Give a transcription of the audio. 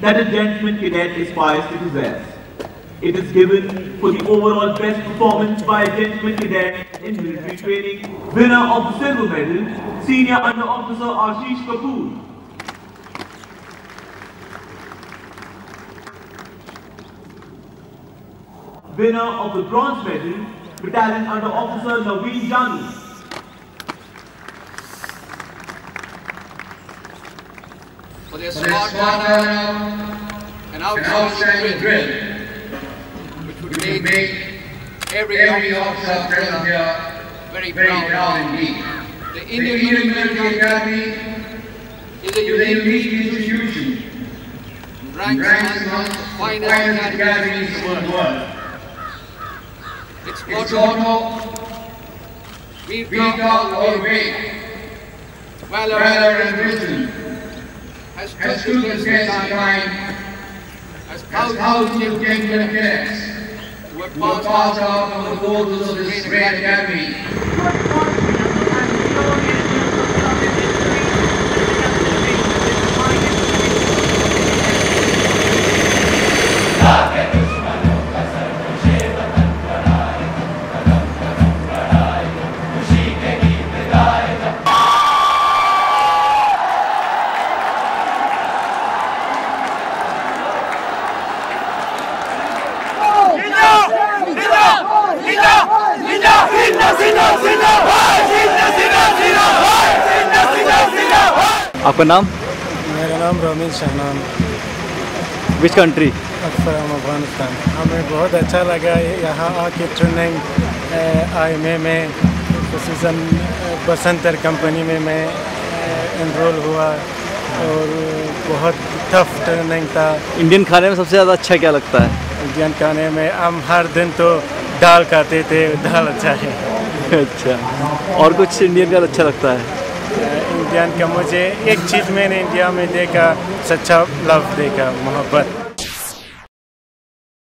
that a gentleman cadet aspires to possess. It is given for the overall best performance by a gentleman cadet in military training, winner of the silver medal, Senior Under Officer Ashish Kapoor. Winner of the bronze medal, Battalion Under Officer Naveen Jani. For their smart work and outstanding drill, which would make every officer present here very proud indeed. The Indian Military Academy is a unique institution, ranks among the finest academies in the world. Its motto, we beat out our way, valor and wisdom, has stood the test of time, has thousands of gentlemen cadets who have passed out on the portals of this great academy. आपका नाम? मेरा नाम ramen Shahnam. Which country? From Afghanistan। हमें बहुत अच्छा लगा यहाँ आके ट्रेनिंग IMA में सीजन बसंतर कंपनी में मैं एनरोल हुआ और बहुत टफ ट्रेनिंग था। इंडियन खाने में सबसे ज़्यादा अच्छा क्या लगता है? इंडियन खाने में हम हर दिन तो दाल खाते थे, दाल अच्छा है। अच्छा, और कुछ इंडियन का अच्छा लगता है? इंडियन का मुझे एक चीज़ मैंने इंडिया में देखा, सच्चा लव देखा, मोहब्बत।